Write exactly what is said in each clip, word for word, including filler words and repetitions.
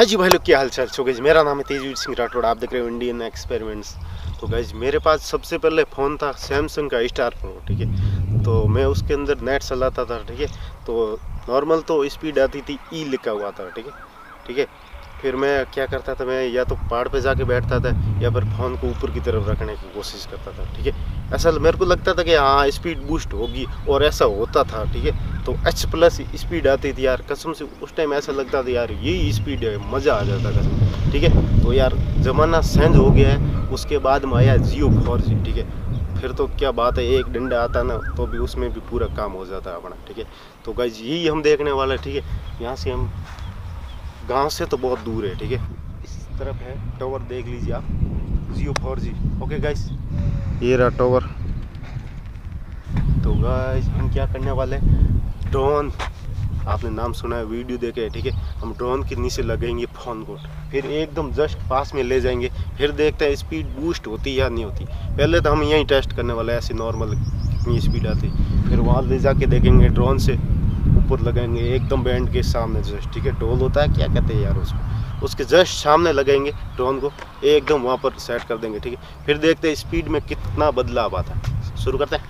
है जी भाई लोग, क्या हाल चाल। सो गाइस, मेरा नाम है तेजवीर सिंह राठौड़, आप देख रहे हो इंडियन एक्सपेरिमेंट्स। तो गाइस, मेरे पास सबसे पहले फ़ोन था सैमसंग का स्टार फोन, ठीक है। तो मैं उसके अंदर नेट चलाता था, ठीक है। तो नॉर्मल तो स्पीड आती थी, ई लिखा हुआ था, ठीक है ठीक है फिर मैं क्या करता था, मैं या तो पहाड़ पे जाके बैठता था या फिर फ़ोन को ऊपर की तरफ रखने की कोशिश करता था, ठीक है। असल मेरे को लगता था कि हाँ स्पीड बूस्ट होगी, और ऐसा होता था, ठीक है। तो एच प्लस स्पीड आती थी यार, कसम से उस टाइम ऐसा लगता था यार यही स्पीड है, मज़ा आ जाता कसम, ठीक है। तो यार ज़माना चेंज हो गया है। उसके बाद में आया जियो फोर जी, ठीक है। फिर तो क्या बात है, एक डंडा आता ना तो भी उसमें भी पूरा काम हो जाता है अपना, ठीक है। तो गाइस, यही हम देखने वाला है, ठीक है। यहाँ से हम गांव से तो बहुत दूर है, ठीक है। इस तरफ है टावर, देख लीजिए आप, Jio four G. Okay guys, ये रहा टावर। तो गाइस, हम क्या करने वाले हैं, ड्रोन, आपने नाम सुना है, वीडियो देखे है, ठीक है। हम ड्रोन के नीचे लगेंगे फ़ोन को, फिर एकदम जस्ट पास में ले जाएंगे, फिर देखते हैं स्पीड बूस्ट होती या नहीं होती। पहले तो हम यहीं टेस्ट करने वाले हैं, ऐसे नॉर्मल कितनी स्पीड आती, फिर वहाँ ले जाके देखेंगे ड्रोन से ऊपर लगाएंगे एकदम बैंड के सामने जस्ट, ठीक है। ढोल होता है, क्या कहते हैं यार उसको, उसके जस्ट सामने लगाएंगे ड्रोन को, एकदम वहाँ पर सेट कर देंगे, ठीक है। फिर देखते हैं स्पीड में कितना बदलाव आता है। शुरू करते हैं,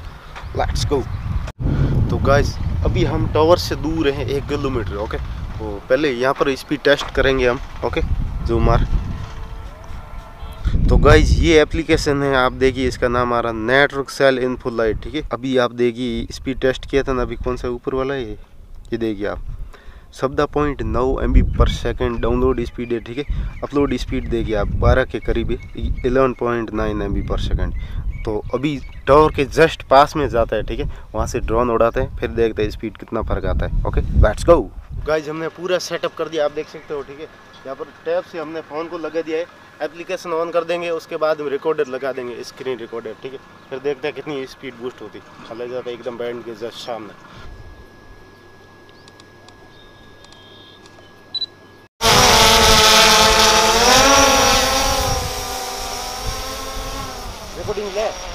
लेट्स गो। तो गाइस, अभी हम टावर से दूर हैं एक किलोमीटर, ओके। तो पहले यहाँ पर स्पीड टेस्ट करेंगे हम, ओके, जो मार। तो गाइज, ये एप्लीकेशन है, आप देखिए, इसका नाम आ रहा नेटवर्क सेल इनफुलाइट, ठीक है। अभी आप देखिए स्पीड टेस्ट किया था ना, अभी कौन सा ऊपर वाला है, ये देखिए आप, शब्दा पॉइंट नौ M B per second download speed है, ठीक है। अपलोड स्पीड देखिए आप, बारह के करीब है, eleven point nine M B per second. तो अभी टावर के जस्ट पास में जाता है, ठीक है, वहाँ से ड्रोन उड़ाते हैं, फिर देखते हैं स्पीड कितना फ़र्क आता है। Okay, let's go. गाइज, हमने पूरा सेटअप कर दिया, आप देख सकते हो, ठीक है। यहाँ पर टैब से हमने फ़ोन को लगा दिया है, एप्लीकेशन ऑन कर देंगे, उसके बाद हम रिकॉर्डर लगा देंगे, स्क्रीन रिकॉर्डर, ठीक है। फिर देखते हैं कितनी स्पीड बूस्ट होती, चला जाता है एकदम बैंड के जस्ट सामने।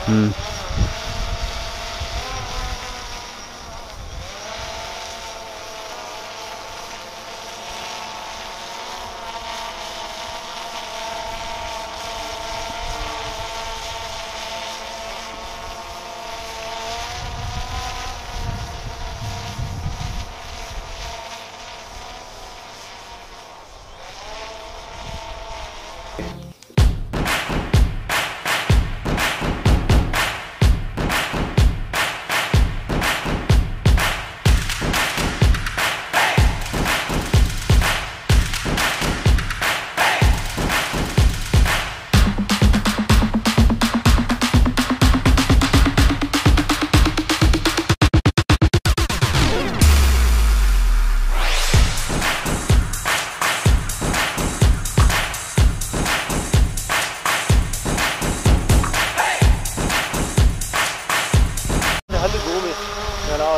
हम्म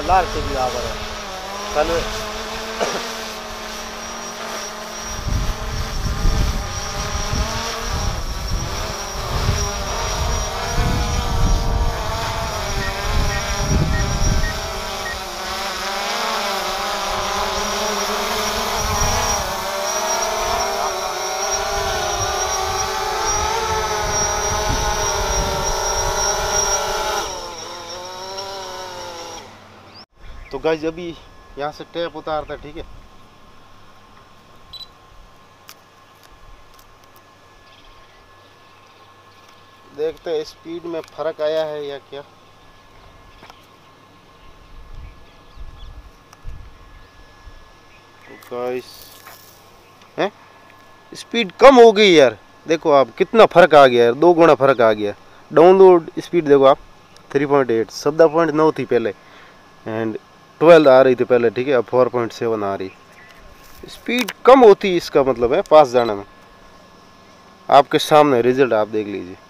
लार से भी आ रहा है, चलो तो गाइज, अभी यहाँ से टेप उतारता है, ठीक है। देखते हैं स्पीड में फर्क आया है या क्या। तो गाइज, हैं स्पीड कम हो गई यार, देखो आप कितना फर्क आ गया यार, दो गुना फर्क आ गया। डाउनलोड स्पीड देखो आप थ्री पॉइंट एट, शब्दा पॉइंट नौ थी पहले, एंड ट्वेल्व आ रही थी पहले, ठीक है। अब फोर पॉइंट सेवन आ रही, स्पीड कम होती इसका मतलब है पास जाने में। आपके सामने रिजल्ट आप देख लीजिए।